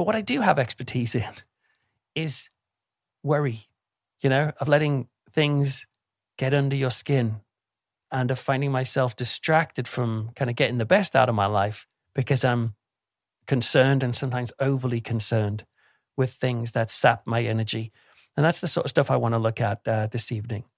But what I do have expertise in is worry, of letting things get under your skin and of finding myself distracted from kind of getting the best out of my life because I'm concerned and sometimes overly concerned with things that sap my energy. And that's the sort of stuff I want to look at this evening.